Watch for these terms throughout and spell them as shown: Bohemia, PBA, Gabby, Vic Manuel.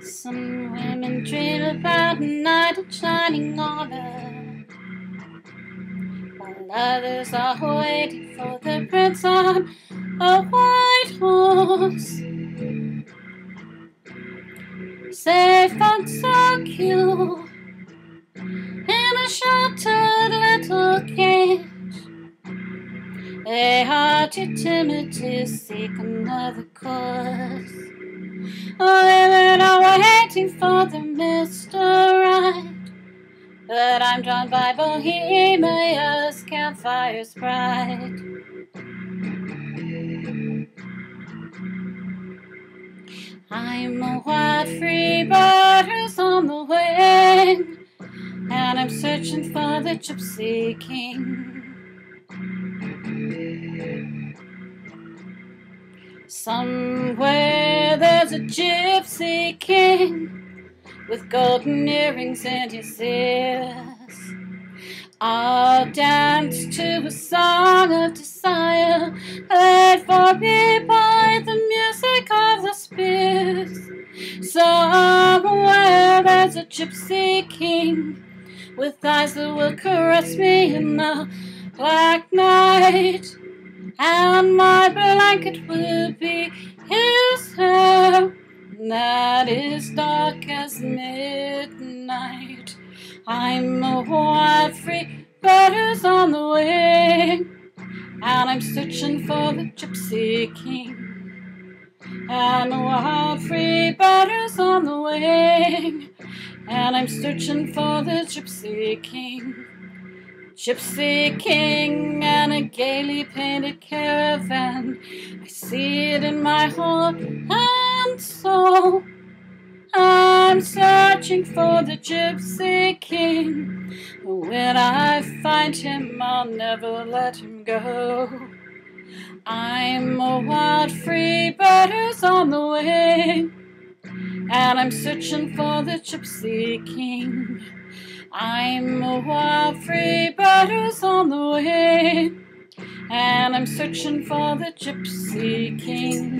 Some women dream about a night of shining armor, while others are waiting for the prince on a white horse. Safe and secure in a sheltered little cage, they are too timid to seek another course. Oh, they went all waiting for the Mr. Right, but I'm drawn by Bohemia's campfire's pride. I'm a wild free bird who's on the wing, and I'm searching for the gypsy king. Somewhere there's a gypsy king with golden earrings in his ears. I'll dance to a song of desire led for me by the music of the spears. Somewhere there's a gypsy king with eyes that will caress me in the black night, and my blanket will be his hair that is dark as midnight. I'm a wild free bird who's on the wing, and I'm searching for the gypsy king. I'm a wild free bird who's on the wing, and I'm searching for the gypsy king. Gypsy king and a gaily painted caravan, I see it in my heart and soul. I'm searching for the gypsy king. When I find him, I'll never let him go. I'm a wild free bird who's on the wing, and I'm searching for the gypsy king. I'm a wild free bird who's on the wing, and I'm searching for the gypsy king.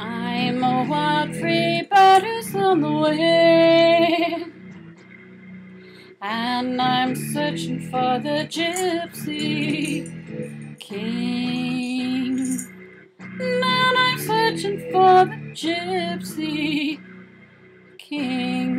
I'm a wild free bird who's on the wing, and I'm searching for the gypsy king. And I'm searching for the gypsy king.